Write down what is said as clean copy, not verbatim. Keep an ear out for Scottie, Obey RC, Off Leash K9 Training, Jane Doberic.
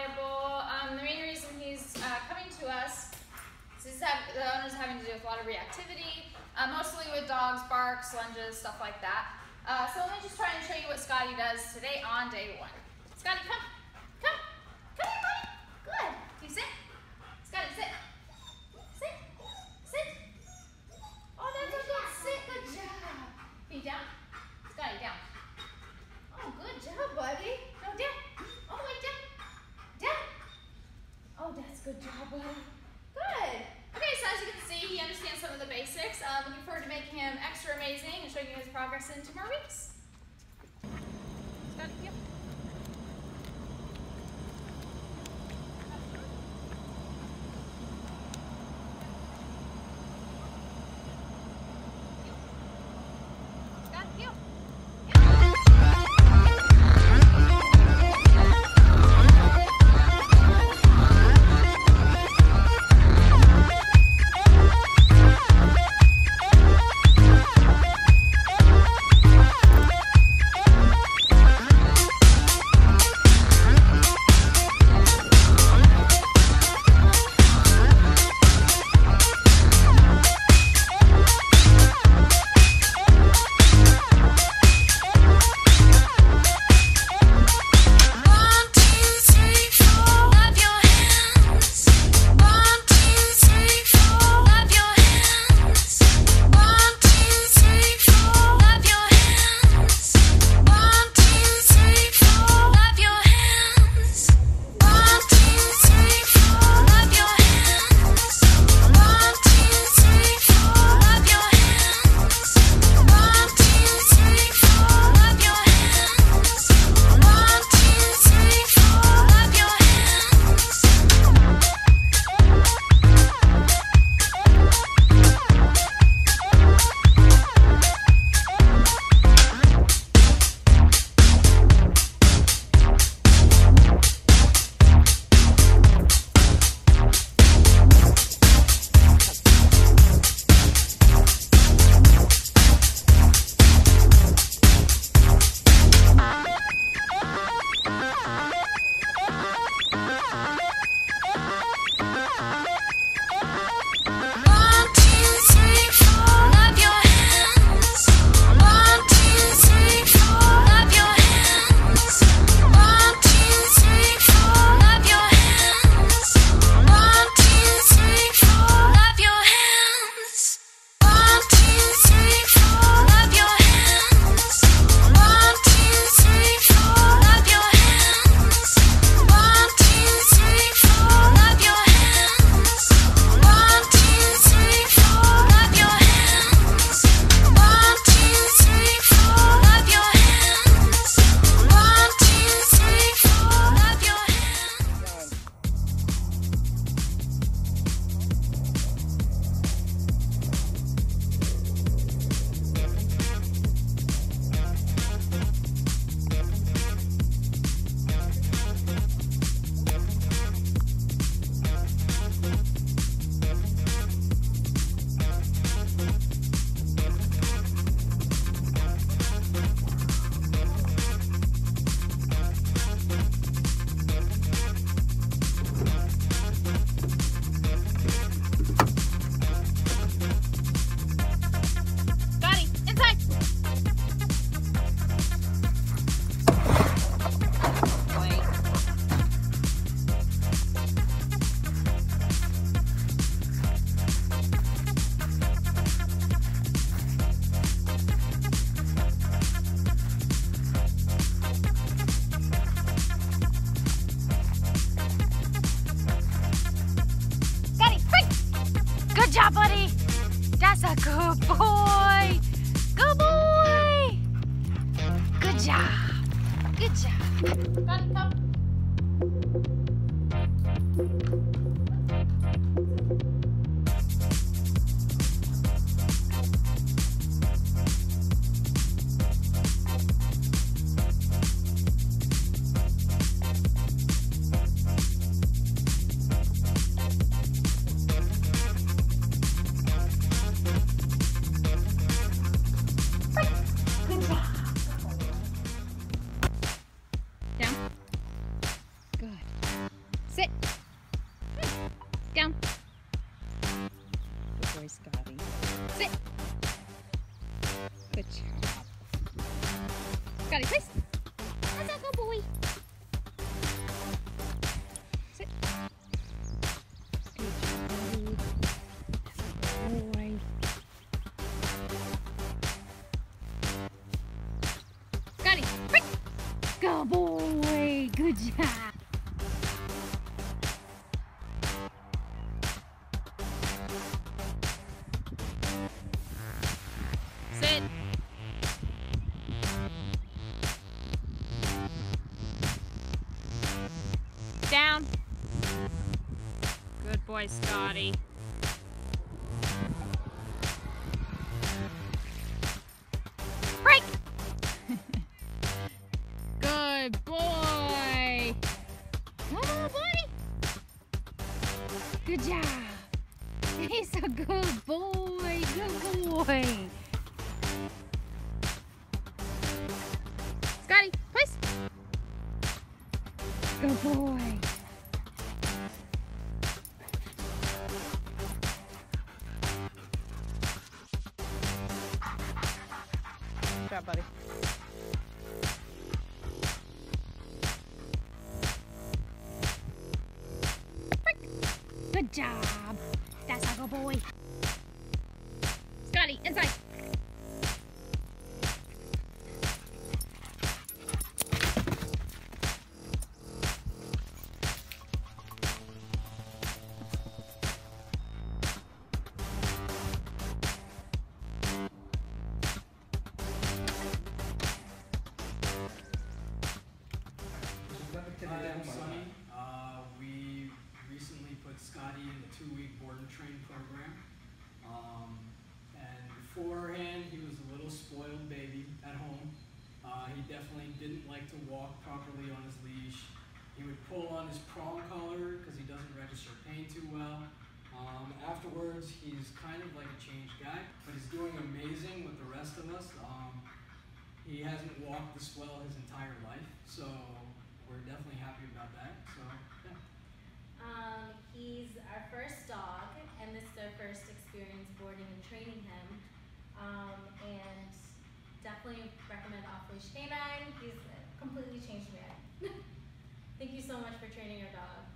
reliable. The main reason he's coming to us is the owner's having to do with a lot of reactivity, mostly with dogs, barks, lunges, stuff like that. So let me just try and show you what Scottie does today on day one. Scottie, come. Good job, buddy. Good. Okay, so as you can see, he understands some of the basics. I'm looking forward to making him extra amazing and showing you his progress in 2 more weeks. Scottie, yep. Sit. Down. Good boy, Scottie. Sit. Good job. Scottie, please. That's a good boy. Sit. Good boy. Good boy. Scottie, break. Good boy. Good job. Sit. Down. Good boy, Scottie. Break. Good boy. Come on, buddy. Good job. He's a good boy. Good boy. Scottie, please. Good boy. Good job, buddy. Good job. That's a good boy. Scottie, inside. I'm Sonny. We recently put Scottie in the 2-week board and train program. And beforehand, he was a little spoiled baby at home. He definitely didn't like to walk properly on his leash. He would pull on his prong collar because he doesn't register pain too well. Afterwards, he's kind of like a changed guy, but he's doing amazing with the rest of us. He hasn't walked this well his entire life, so we're definitely happy about that, so yeah. He's our first dog, and this is our first experience boarding and training him. And definitely recommend Off Leash K9. He's completely changed me. Thank you so much for training your dog.